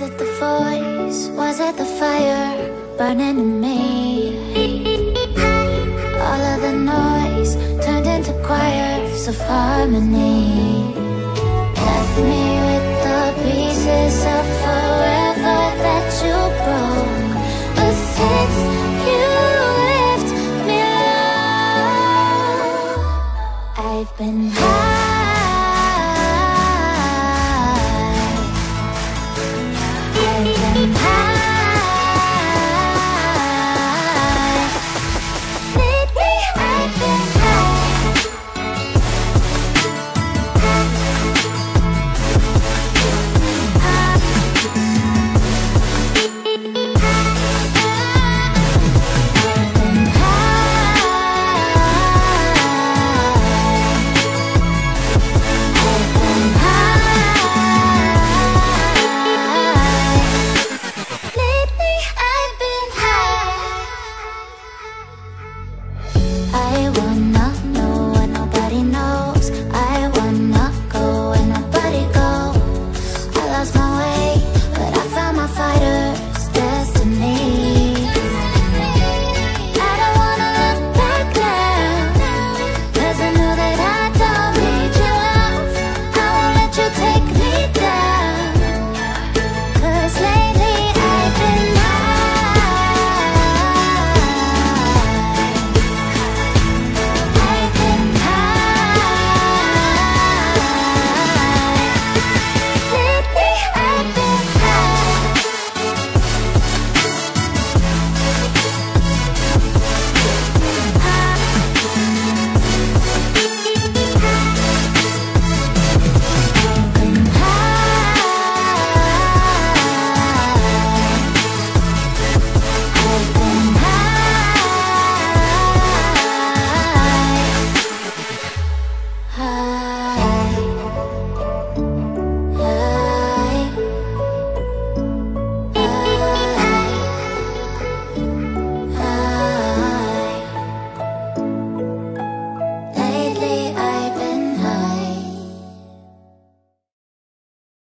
Was it the voice? Was it the fire burning in me? All of the noise turned into choirs of harmony. Left me with the pieces of forever that you broke. But since you left me alone, I've been high.